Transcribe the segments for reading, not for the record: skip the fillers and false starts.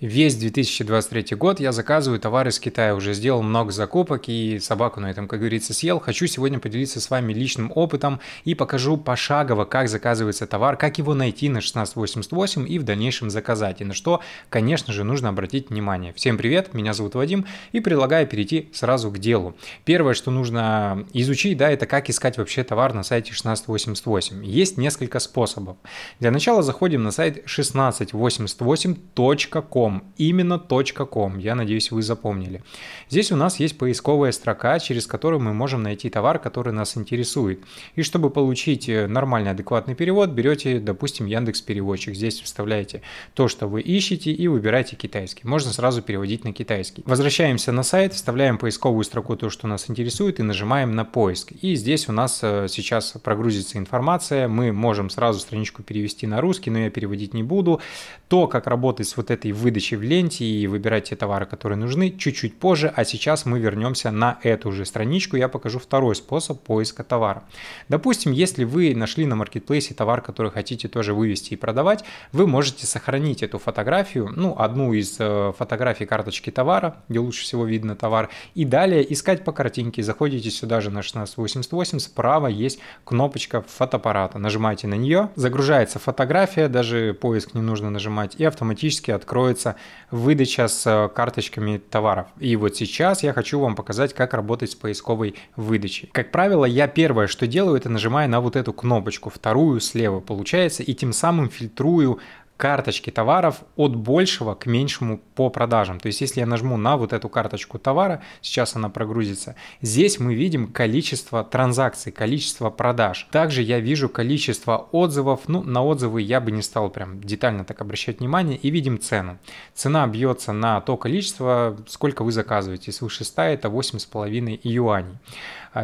Весь 2023 год я заказываю товары из Китая, уже сделал много закупок и собаку на этом, как говорится, съел. Хочу сегодня поделиться с вами личным опытом и покажу пошагово, как заказывается товар, как его найти на 1688 и в дальнейшем заказать, и на что, конечно же, нужно обратить внимание. Всем привет, меня зовут Вадим и предлагаю перейти сразу к делу. Первое, что нужно изучить, да, это как искать вообще товар на сайте 1688. Есть несколько способов. Для начала заходим на сайт 1688.com. Именно .com, я надеюсь, вы запомнили. Здесь у нас есть поисковая строка, через которую мы можем найти товар, который нас интересует. И чтобы получить нормальный, адекватный перевод, берете, допустим, Яндекс-переводчик. Здесь вставляете то, что вы ищете, и выбираете китайский. Можно сразу переводить на китайский. Возвращаемся на сайт, вставляем поисковую строку то, что нас интересует, и нажимаем на поиск. И здесь у нас сейчас прогрузится информация. Мы можем сразу страничку перевести на русский, но я переводить не буду. То, как работать с вот этой выдачей в ленте и выбирать те товары, которые нужны, чуть-чуть позже, а сейчас мы вернемся на эту же страничку, я покажу второй способ поиска товара. Допустим, если вы нашли на маркетплейсе товар, который хотите тоже вывести и продавать, вы можете сохранить эту фотографию, ну, одну из фотографий карточки товара, где лучше всего видно товар, и далее искать по картинке, заходите сюда же на 1688, справа есть кнопочка фотоаппарата, нажимаете на нее, загружается фотография, даже поиск не нужно нажимать, и автоматически откроется выдача с карточками товаров. И вот сейчас я хочу вам показать, как работать с поисковой выдачей. Как правило, я первое, что делаю, это нажимаю на вот эту кнопочку, вторую слева получается, и тем самым фильтрую карточки товаров от большего к меньшему по продажам. То есть, если я нажму на вот эту карточку товара, сейчас она прогрузится, здесь мы видим количество транзакций, количество продаж. Также я вижу количество отзывов, ну, на отзывы я бы не стал прям детально так обращать внимание, и видим цену. Цена бьется на то количество, сколько вы заказываете, свыше 100 это 8,5 юаней.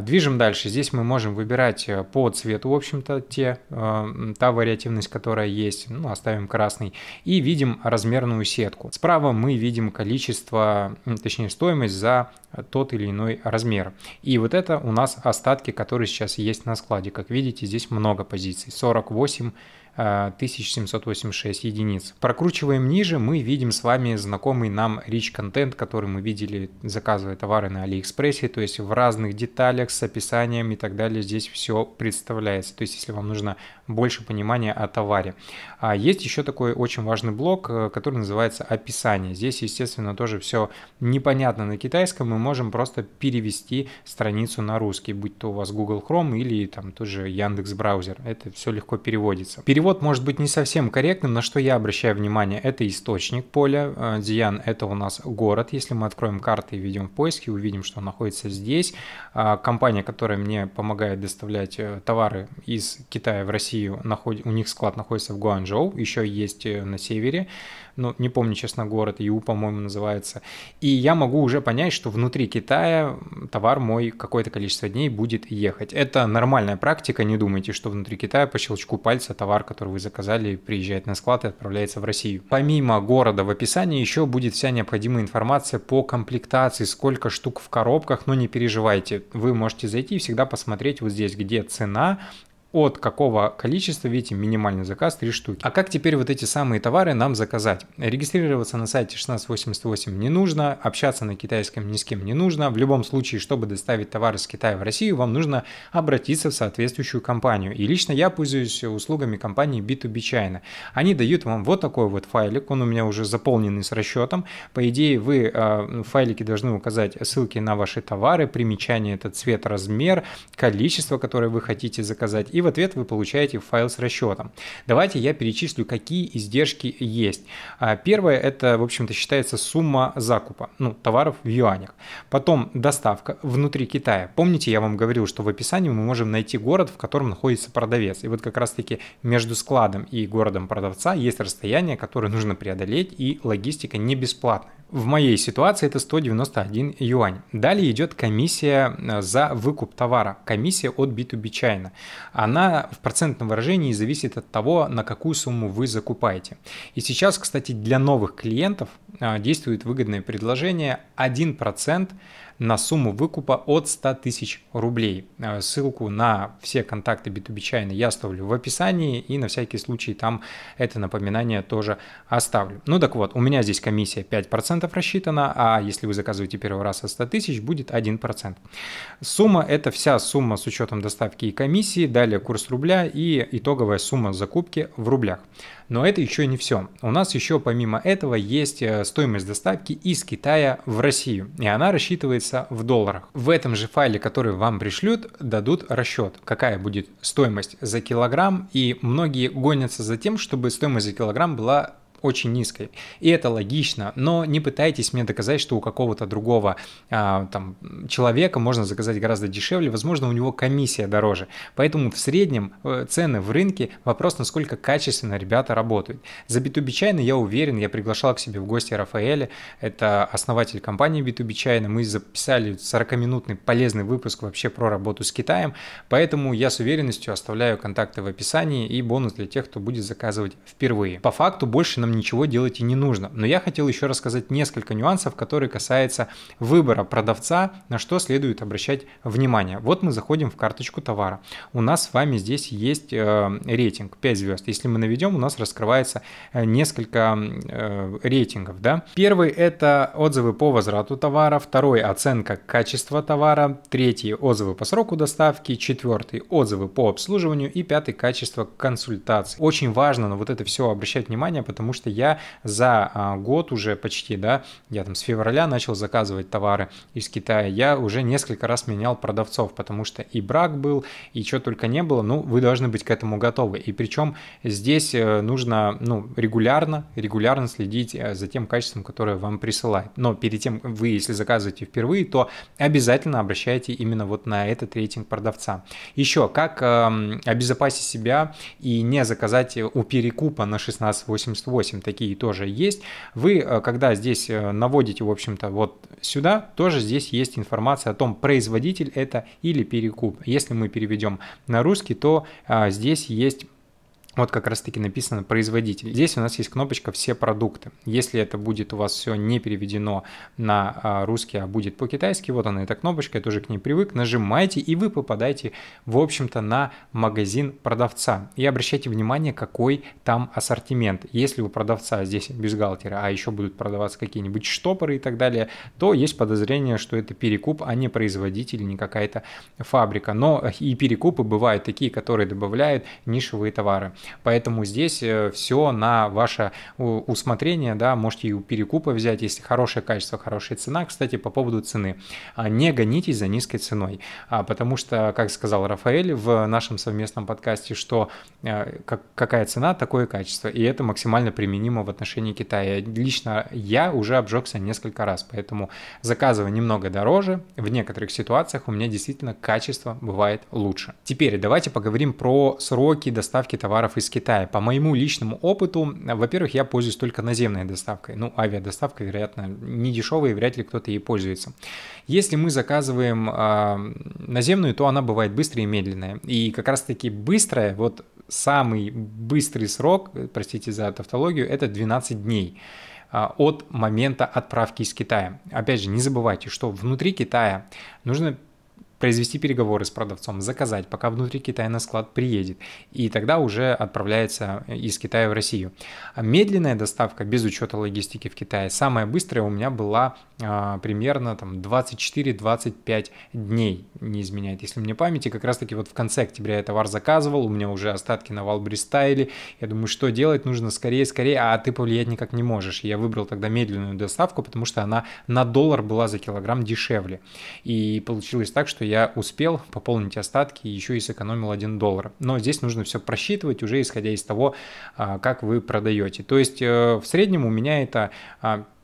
Движем дальше, здесь мы можем выбирать по цвету, в общем-то, та вариативность, которая есть, ну, оставим красный. И видим размерную сетку. Справа мы видим количество, точнее стоимость за тот или иной размер. И вот это у нас остатки, которые сейчас есть на складе. Как видите, здесь много позиций. 48 1786 единиц. Прокручиваем ниже, мы видим с вами знакомый нам rich-контент, который мы видели, заказывая товары на Алиэкспрессе, то есть в разных деталях, с описанием и так далее, здесь все представляется, то есть если вам нужно больше понимания о товаре. А есть еще такой очень важный блок, который называется описание. Здесь, естественно, тоже все непонятно на китайском, мы можем просто перевести страницу на русский, будь то у вас Google Chrome или там тоже Яндекс-браузер, это все легко переводится. Перевод может быть не совсем корректным, на что я обращаю внимание, это источник поля, Дзян это у нас город, если мы откроем карты и введем поиски, увидим, что он находится здесь, компания, которая мне помогает доставлять товары из Китая в Россию, у них склад находится в Гуанчжоу, еще есть на севере, ну не помню честно город, Ю, по-моему, называется, и я могу уже понять, что внутри Китая товар мой какое-то количество дней будет ехать, это нормальная практика, не думайте, что внутри Китая по щелчку пальца товар, который вы заказали, приезжает на склад и отправляется в Россию. Помимо города в описании еще будет вся необходимая информация по комплектации, сколько штук в коробках, но не переживайте, вы можете зайти и всегда посмотреть вот здесь, где цена, от какого количества, видите, минимальный заказ 3 штуки. А как теперь вот эти самые товары нам заказать? Регистрироваться на сайте 1688 не нужно, общаться на китайском ни с кем не нужно. В любом случае, чтобы доставить товар из Китая в Россию, вам нужно обратиться в соответствующую компанию. И лично я пользуюсь услугами компании B2B China. Они дают вам вот такой вот файлик, он у меня уже заполненный с расчетом. По идее, вы в файлике должны указать ссылки на ваши товары, примечание, это цвет, размер, количество, которое вы хотите заказать, и в ответ вы получаете файл с расчетом. Давайте я перечислю, какие издержки есть. Первое, это, в общем-то, считается сумма закупа, ну, товаров в юанях. Потом доставка внутри Китая. Помните, я вам говорил, что в описании мы можем найти город, в котором находится продавец. И вот как раз-таки между складом и городом продавца есть расстояние, которое нужно преодолеть, и логистика не бесплатная. В моей ситуации это 191 юань. Далее идет комиссия за выкуп товара, комиссия от B2B China. Она в процентном выражении зависит от того, на какую сумму вы закупаете. И сейчас, кстати, для новых клиентов действует выгодное предложение 1% на сумму выкупа от 100 тысяч рублей. Ссылку на все контакты B2B China я оставлю в описании и на всякий случай там это напоминание тоже оставлю. Ну так вот, у меня здесь комиссия 5% рассчитана, а если вы заказываете первый раз от 100 тысяч, будет 1%. Сумма — это вся сумма с учетом доставки и комиссии, далее курс рубля и итоговая сумма закупки в рублях. Но это еще не все. У нас еще помимо этого есть стоимость доставки из Китая в Россию, и она рассчитывается в долларах. В этом же файле, который вам пришлют, дадут расчет, какая будет стоимость за килограмм, и многие гонятся за тем, чтобы стоимость за килограмм была очень низкой. И это логично, но не пытайтесь мне доказать, что у какого-то другого там человека можно заказать гораздо дешевле, возможно, у него комиссия дороже. Поэтому в среднем цены в рынке, вопрос, насколько качественно ребята работают. За B2B China я уверен, я приглашал к себе в гости Рафаэля, это основатель компании B2B China, мы записали 40-минутный полезный выпуск вообще про работу с Китаем, поэтому я с уверенностью оставляю контакты в описании и бонус для тех, кто будет заказывать впервые. По факту больше нам ничего делать и не нужно. Но я хотел еще рассказать несколько нюансов, которые касаются выбора продавца, на что следует обращать внимание. Вот мы заходим в карточку товара. У нас с вами здесь есть рейтинг 5 звезд. Если мы наведем, у нас раскрывается несколько рейтингов. Да? Первый — это отзывы по возврату товара, второй — оценка качества товара, третий — отзывы по сроку доставки, четвертый — отзывы по обслуживанию и пятый — качество консультаций. Очень важно на вот это все обращать внимание, потому что я за год уже почти, да, я там с февраля начал заказывать товары из Китая, я уже несколько раз менял продавцов, потому что и брак был, и что только не было, ну, вы должны быть к этому готовы, и причем здесь нужно, ну, регулярно следить за тем качеством, которое вам присылают, но перед тем, вы, если заказываете впервые, то обязательно обращайте именно вот на этот рейтинг продавца. Еще, как обезопасить себя и не заказать у перекупа на 1688, такие тоже есть. Вы, когда здесь наводите, в общем-то, вот сюда, тоже здесь есть информация о том, производитель это или перекуп. Если мы переведем на русский, то здесь есть вот как раз таки написано производитель. Здесь у нас есть кнопочка «Все продукты». Если это будет у вас все не переведено на русский, а будет по-китайски, вот она эта кнопочка, я тоже к ней привык, нажимаете, и вы попадаете, в общем-то, на магазин продавца. И обращайте внимание, какой там ассортимент. Если у продавца здесь бюстгальтеры, а еще будут продаваться какие-нибудь штопоры и так далее, то есть подозрение, что это перекуп, а не производитель, не какая-то фабрика. Но и перекупы бывают такие, которые добавляют нишевые товары. Поэтому здесь все на ваше усмотрение, да, можете и у перекупа взять, если хорошее качество, хорошая цена. Кстати, по поводу цены, не гонитесь за низкой ценой, потому что, как сказал Рафаэль в нашем совместном подкасте, что какая цена, такое качество, и это максимально применимо в отношении Китая. Лично я уже обжегся несколько раз, поэтому заказывая немного дороже, в некоторых ситуациях у меня действительно качество бывает лучше. Теперь давайте поговорим про сроки доставки товаров из Китая. По моему личному опыту, во-первых, я пользуюсь только наземной доставкой. Ну, авиадоставка, вероятно, не дешевая, и вряд ли кто-то ей пользуется. Если мы заказываем наземную, то она бывает быстрая и медленная. И как раз-таки быстрая, вот самый быстрый срок, простите за тавтологию, это 12 дней от момента отправки из Китая. Опять же, не забывайте, что внутри Китая нужно произвести переговоры с продавцом, заказать, пока внутри Китая на склад приедет, и тогда уже отправляется из Китая в Россию. Медленная доставка без учета логистики в Китае, самая быстрая у меня была примерно там 24-25 дней, не изменяет, если мне память, и как раз таки вот в конце октября я товар заказывал, у меня уже остатки на Wildberries стаяли, я думаю, что делать, нужно скорее, а ты повлиять никак не можешь. Я выбрал тогда медленную доставку, потому что она на $1 была за килограмм дешевле, и получилось так, что я успел пополнить остатки и еще и сэкономил $1. Но здесь нужно все просчитывать уже исходя из того, как вы продаете. То есть в среднем у меня это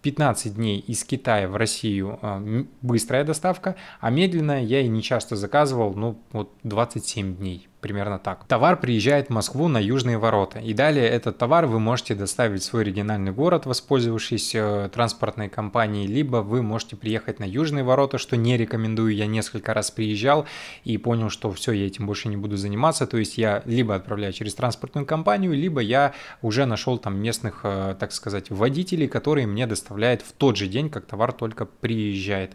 15 дней из Китая в Россию быстрая доставка, а медленная я и не часто заказывал, ну вот 27 дней. примерно так. Товар приезжает в Москву на Южные Ворота, и далее этот товар вы можете доставить в свой региональный город, воспользовавшись транспортной компанией, либо вы можете приехать на Южные Ворота, что не рекомендую. Я несколько раз приезжал и понял, что все, я этим больше не буду заниматься, то есть я либо отправляю через транспортную компанию, либо я уже нашел там местных, так сказать, водителей, которые мне доставляют в тот же день, как товар только приезжает.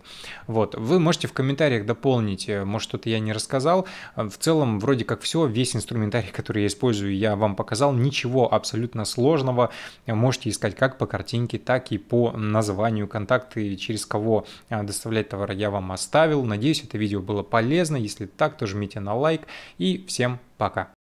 Вот, вы можете в комментариях дополнить, может, что-то я не рассказал. В целом, вроде как все, весь инструментарий, который я использую, я вам показал, ничего абсолютно сложного. Можете искать как по картинке, так и по названию. Контакты, через кого доставлять товар, я вам оставил. Надеюсь, это видео было полезно. Если так, то жмите на лайк. И всем пока!